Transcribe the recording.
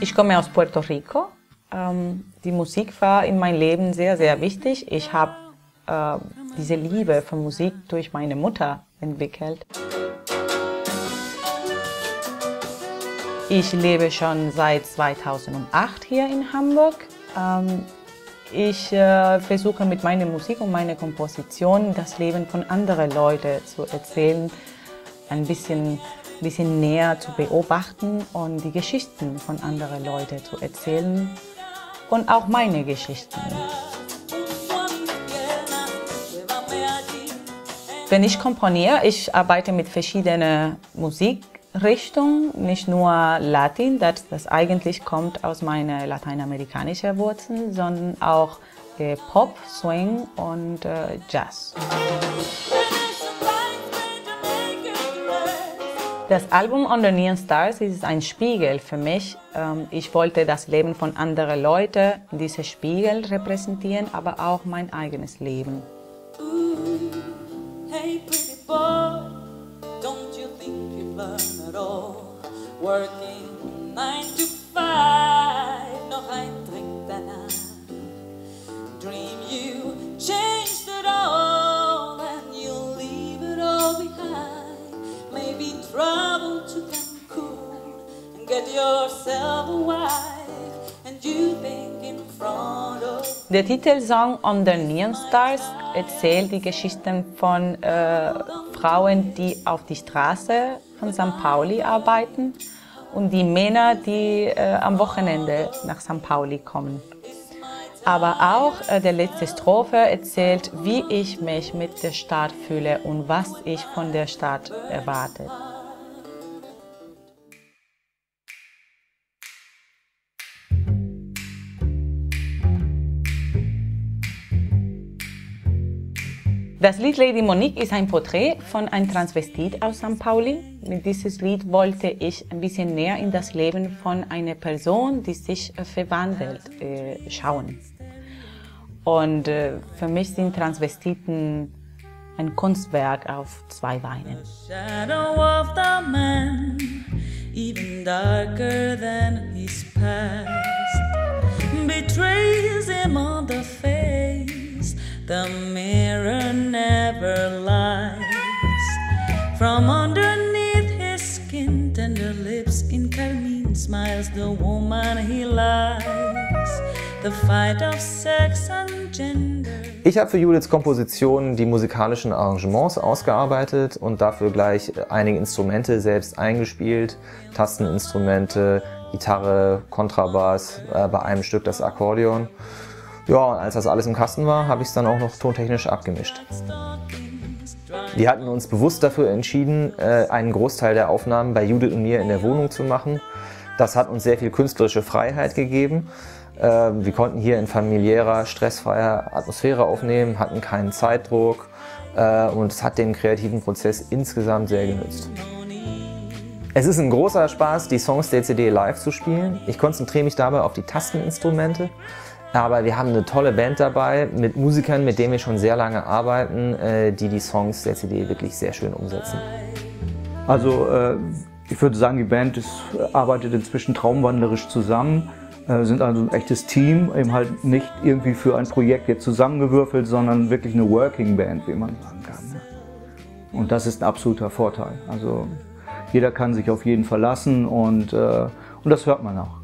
Ich komme aus Puerto Rico. Die Musik war in meinem Leben sehr, sehr wichtig. Ich habe diese Liebe für Musik durch meine Mutter entwickelt. Ich lebe schon seit 2008 hier in Hamburg. Ich versuche mit meiner Musik und meiner Komposition das Leben von anderen Leuten zu erzählen, ein bisschen näher zu beobachten und die Geschichten von anderen Leuten zu erzählen und auch meine Geschichten. Wenn ich komponiere, ich arbeite mit verschiedenen Musikrichtungen, nicht nur Latin, das eigentlich kommt aus meiner lateinamerikanischen Wurzeln, sondern auch Pop, Swing und Jazz. Das Album Under Neon Stars ist ein Spiegel für mich. Ich wollte das Leben von anderen Leuten, diese Spiegel repräsentieren, aber auch mein eigenes Leben. Der Titelsong Under Neon Stars erzählt die Geschichten von Frauen, die auf die Straße von St. Pauli arbeiten und die Männer, die am Wochenende nach St. Pauli kommen. Aber auch der letzte Strophe erzählt, wie ich mich mit der Stadt fühle und was ich von der Stadt erwarte. Das Lied Lady Monique ist ein Porträt von einem Transvestit aus St. Pauli. Mit diesem Lied wollte ich ein bisschen näher in das Leben von einer Person, die sich verwandelt, schauen. Und für mich sind Transvestiten ein Kunstwerk auf zwei Beinen. The mirror never lies. From underneath his skin, tender lips in carmine smiles, the woman he likes. The fight of sex and gender. Ich habe für Judiths Kompositionen die musikalischen Arrangements ausgearbeitet und dafür gleich einige Instrumente selbst eingespielt, Tasteninstrumente, Gitarre, Kontrabass, bei einem Stück das Akkordeon. Ja, und als das alles im Kasten war, habe ich es dann auch noch tontechnisch abgemischt. Wir hatten uns bewusst dafür entschieden, einen Großteil der Aufnahmen bei Judith und mir in der Wohnung zu machen. Das hat uns sehr viel künstlerische Freiheit gegeben. Wir konnten hier in familiärer, stressfreier Atmosphäre aufnehmen, hatten keinen Zeitdruck und es hat dem kreativen Prozess insgesamt sehr genützt. Es ist ein großer Spaß, die Songs der CD live zu spielen. Ich konzentriere mich dabei auf die Tasteninstrumente. Aber wir haben eine tolle Band dabei, mit Musikern, mit denen wir schon sehr lange arbeiten, die die Songs der CD wirklich sehr schön umsetzen. Also ich würde sagen, die Band arbeitet inzwischen traumwandlerisch zusammen, sind also ein echtes Team, eben halt nicht irgendwie für ein Projekt jetzt zusammengewürfelt, sondern wirklich eine Working Band, wie man sagen kann. Und das ist ein absoluter Vorteil. Also jeder kann sich auf jeden verlassen und das hört man auch.